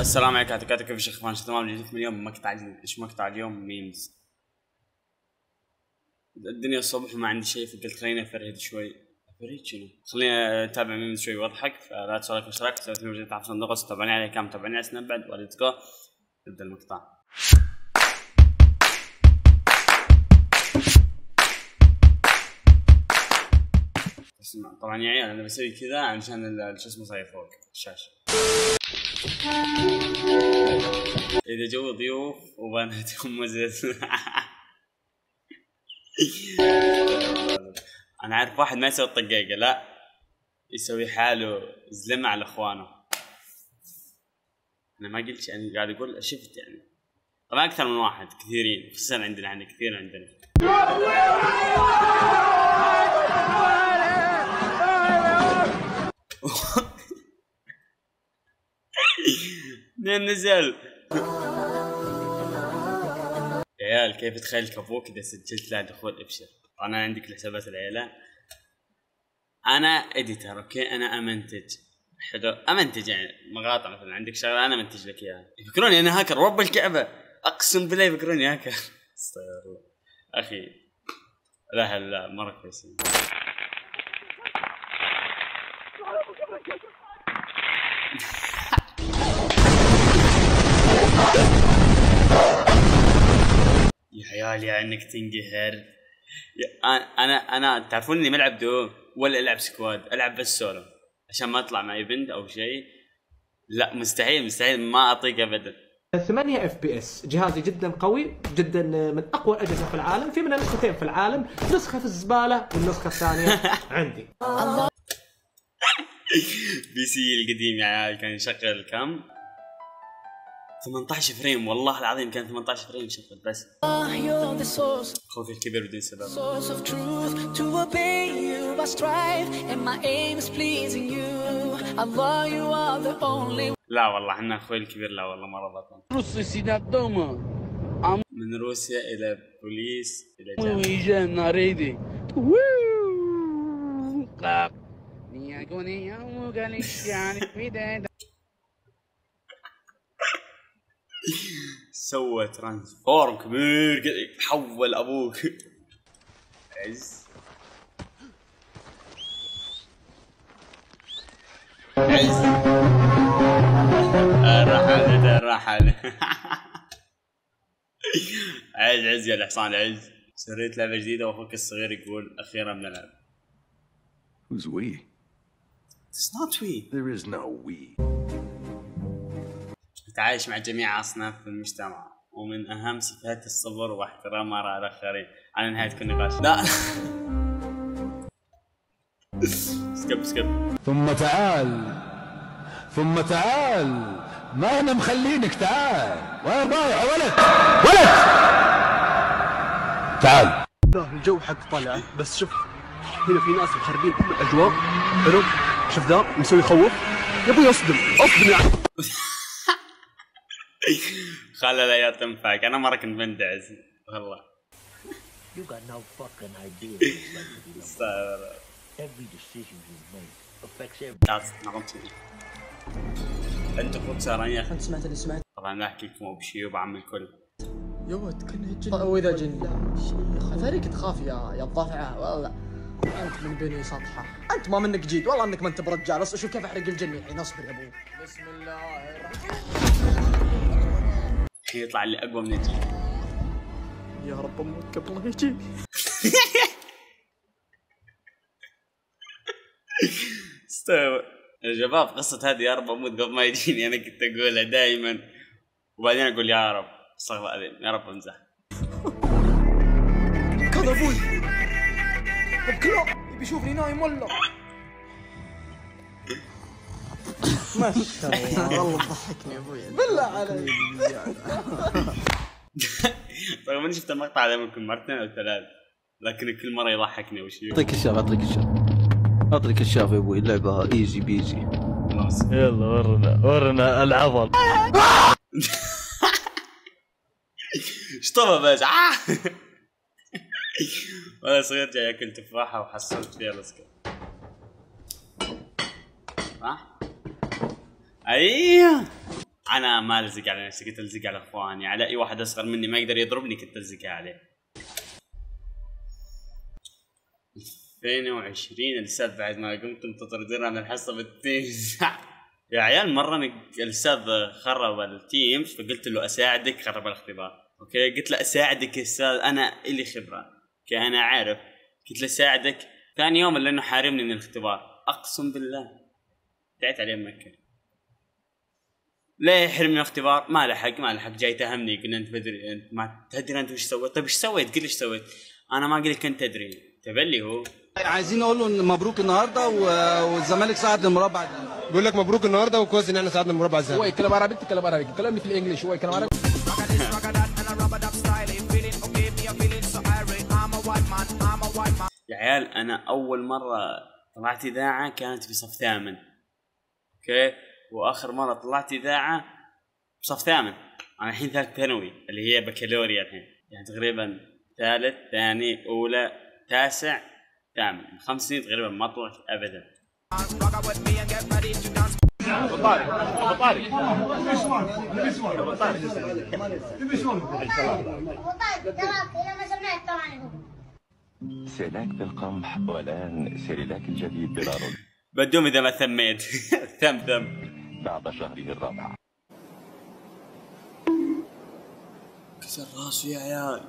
السلام عليكم عتكاتك، كيف الشيخ فانش؟ تمام. جيتكم اليوم مقطع اليوم ميمز. الدنيا الصبح وما عندي شيء، فقلت خليني افرهد شوي. افرهد شنو؟ خليني اتابع ميمز شوي واضحك، فلا تنسوا لايك واشتراك، سويتوا لي تحت صندوق تابعني على كام، تابعني على سناب بعد. وليتس جو نبدا المقطع. طبعا يا عيال انا بسوي كذا علشان شو اسمه صاير فوق الشاشه. اذا جو ضيوف وبناتهم مزت. انا عارف واحد ما يسوي الطقاقه، لا يسوي حاله زلمه على اخوانه. انا ما قلت، يعني قاعد اقول شفت يعني. طبعا اكثر من واحد، كثيرين، خصوصا عندنا، يعني كثير عندنا. منين نزل؟ يا عيال كيف تخيلك ابوك اذا سجلت له دخول ابشر. انا عندك حسابات العيله. انا اديتر، اوكي، انا امنتج، حلو، امنتج يعني مقاطع. مثلا عندك شغله انا امنتج لك اياها، يفكروني انا هاكر، رب الكعبه اقسم بالله يفكروني هاكر. استغفر الله اخي. لا لا مره كويسين. يا عيال يا انك تنقهر. انا تعرفون اني ما العب دوم ولا العب سكواد، العب بس سولو عشان ما اطلع مع ايفنت او شيء. لا مستحيل ما اطيق ابدا. 8 اف بي اس، جهازي جدا قوي، جدا من اقوى الاجهزه في العالم. في منها نسختين في العالم، نسخه في الزباله والنسخه الثانيه عندي. بي سي القديم يا عيال كان يشغل كم؟ 18 فريم، والله العظيم كان 18 فريم يشغل بس. خوفي الكبير بدون سبب. لا والله احنا اخوي الكبير، لا والله ما ربطنا. من روسيا الى بوليس الى جامعة. سوى ترانسفورم كبير، حول ابوك. عز عز يا الحصان عز. سريت لعبه جديده واخوك الصغير يقول اخيرا بنلعب. Who's we? It's not we. There is no we. تعايش مع جميع أصناف المجتمع، ومن أهم صفات الصبر واحترام آراء الآخرين. على نهاية كل نقاش. لا. سكب. ثم تعال، ما أنا مخلينك، تعال، وين رايح يا ولد؟ تعال. لا الجو حق طلعة، بس شوف هنا في ناس مخربين كل الأجواء. حلو، شوف ذا مسوي يخوف. يا ابوي أصدم يعني. خلى لا تنفعك. انا مره كنت بندعس والله. You got no fucking idea. Every decision you make affects everything. انت خذ ساراني اخي. سمعت اللي سمعت. طبعا احكي لكم بشيء وبعمل كل يا ود كنه جن. واذا جن فريق تخاف يا الضفعه. والله انت من دنيا سطحه، انت ما منك جيد، والله انك ما انت برجال. اشوف كيف احرق الجن الحين. اصبر يا ابوي. بسم الله الرحمن. يطلع اللي اقوى من الجيل. يا رب امك قبل لا يجي. استوى يا شباب، قصه هذه يا رب اموت قبل ما يجيني انا كنت اقولها دائما، وبعدين اقول يا رب استغفر الله العظيم يا رب امزح. كذا ابوي بكلو بيشوفني نايم والله. ما شاء الله والله ضحكني يا ابوي بالله عليك. طيب انا شفت المقطع هذا ممكن مرتين او ثلاث، لكن كل مره يضحكني. وش اعطيك الشاف يا ابوي. اللعبه ايزي بيزي خلاص. يلا ورنا العضل. شطبه بس. وانا صغير جاي اكل تفاحه وحصلت فيها لصقه. صح؟ ايوه انا ما الزق على نفسي، كنت الزق على اخواني، على اي واحد اصغر مني ما يقدر يضربني كنت الزق عليه. 22 الاستاذ بعد ما قمتم تطردون عن الحصه بالتيم. يا عيال مره الاستاذ خرب التيم فقلت له اساعدك، خرب الاختبار. اوكي قلت له اساعدك يا استاذ انا الي خبره، اوكي انا عارف، قلت له اساعدك. ثاني يوم لانه حارمني من الاختبار، اقسم بالله دعيت عليه مكه. ليه يحرمني من الاختبار؟ ما لحق ما لحق، جاي تهمني قلنا انت بدري انت ما تدري انت وش سويت. طيب ايش سويت؟ قل ايش سويت؟ انا ما قلت كنت ادري، تبلي هو. عايزين اقول له مبروك النهارده والزمالك صعد للمربع. بيقول لك مبروك النهارده وكويس ان احنا صعدنا للمربع الذهبي. هو يتكلم عربي انت تتكلم عربي، كلامي في الانجلش هو يتكلم عربي. يا عيال انا اول مره طلعت اذاعه كانت في صف ثامن. اوكي؟ واخر مره طلعت اذاعه بصف ثامن، انا الحين ثالث ثانوي اللي هي بكالوريا الحين، يعني تقريبا ثالث ثاني اولى تاسع ثامن، 5 سنين تقريبا ما طلعت ابدا. ابو طارق ابو طارق سيلاك بالقمح والان سيلاك الجديد بلا رد بدوم اذا ما ثميت. ثم بعد شهره الرابع كسر راسي يا عيال.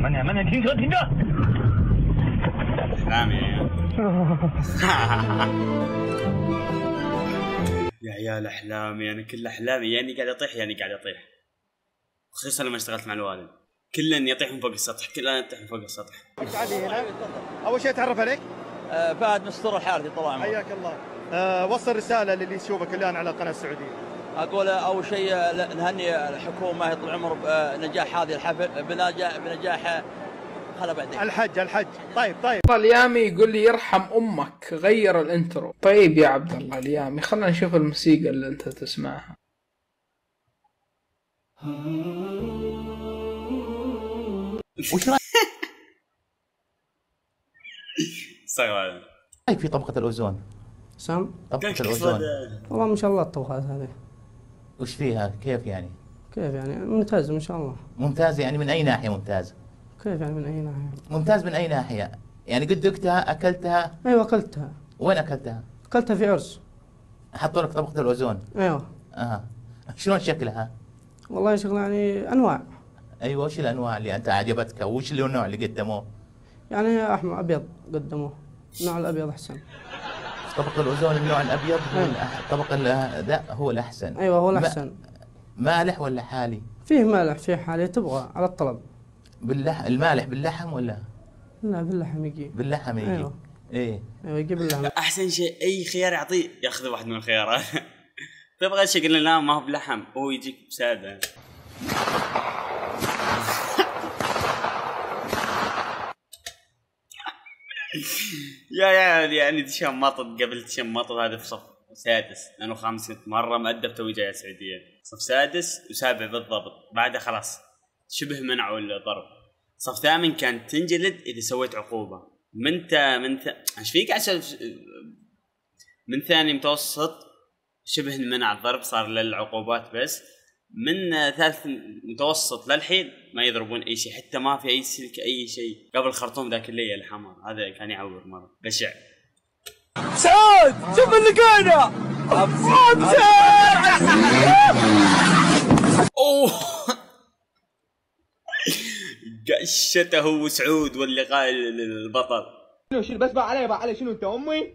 من يا يا عيال احلامي، يعني كل احلامي يعني قاعد اطيح، يعني قاعد اطيح خصوصا لما اشتغلت مع الوالد، كل اني اطيح من فوق السطح، كل اني اطيح من فوق السطح. اول شيء اتعرف عليك فهد مستور الحارثي طال عمرك. حياك الله. وصل رساله للي يشوفك الان على القناه السعوديه. اقول اول شيء نهني الحكومه يطول العمر بنجاح هذه الحفل، بنجاح خلا بعدين الحج. طيب اليامي يقول لي يرحم امك غير الانترو. طيب يا عبد الله اليامي خلينا نشوف الموسيقى اللي انت تسمعها. وش رايك في طبقة الاوزون؟ سام طبقة الاوزون والله ما شاء الله الطبقات هذه وش فيها؟ كيف يعني ممتاز ما شاء الله. ممتاز يعني من اي ناحية ممتاز؟ كيف يعني من اي ناحيه؟ ممتاز من اي ناحيه؟ يعني قد دقتها اكلتها؟ ايوه اكلتها. وين اكلتها؟ اكلتها في عرس. حطوا لك طبقه الاوزون. ايوه. اها شلون شكلها؟ والله شكلها يعني انواع. ايوه وش الانواع اللي انت عجبتك؟ وش النوع اللي قدموه؟ يعني احمر ابيض قدموه، النوع الابيض احسن. طبقه الاوزون النوع الابيض الطبقه ذا هو الاحسن. ايوه هو الاحسن. مالح ولا حالي؟ فيه مالح فيه حالي، تبغى على الطلب. باللحم المالح باللحم ولا؟ لا باللحم يجي. باللحم يجي. ايوه ايوه يجي باللحم. احسن شيء اي خيار يعطيه ياخذ واحد من الخيارات. تبغى شيء قلنا لا ما هو بلحم، هو يجيك بساده. يعني تشمطت قبل تشمطت هذا في صف سادس لانه 5 مره مؤدب توي جاي على السعوديه، صف سادس وسابع بالضبط، بعدها خلاص شبه منعوا الضرب. صف ثامن كان تنجلد اذا سويت عقوبه ايش فيك عشان من ثاني متوسط شبه منع الضرب صار للعقوبات بس، من ثالث متوسط للحين ما يضربون اي شيء، حتى ما في اي سلك اي شيء. قبل خرطوم ذاك الليل الحمر هذا كان يعور مره بشع. سعود شوف اللي كاينه اوه قشته هو سعود واللقاء البطل. شنو بس بقى علي شنو انت امي؟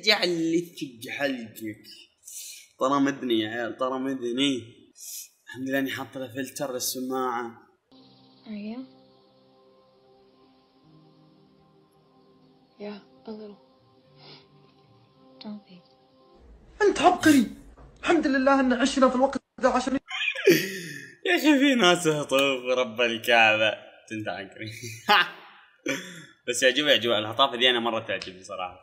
اجعل لي في حلقك. طرمدني يا عيال طرمدني. الحمد لله اني حاطه له فلتر للسماعه. ايوه يا اضرب تنفي. انت عبقري، الحمد لله ان عشنا في الوقت ذا 10. يا اخي في ناس هطوف ورب الكعبه تنتعكري. بس يعجبني اجواء الهطافه دي، انا مره تعجبني صراحه.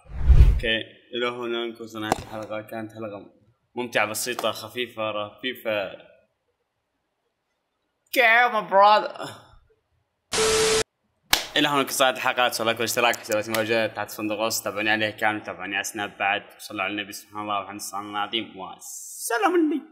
اوكي الى هنا نكون صناعه الحلقه، كانت حلقه ممتعه بسيطه خفيفه رفيفه. كام براذر. الى هنا نكون صناعه الحلقه، سووا لايك واشتراك، حساباتي موجوده تحت صندوق الوصف، تابعوني عليها كامل، تابعوني على سناب بعد، صلوا على النبي سبحان الله والحمد لله العظيم والسلام عليكم.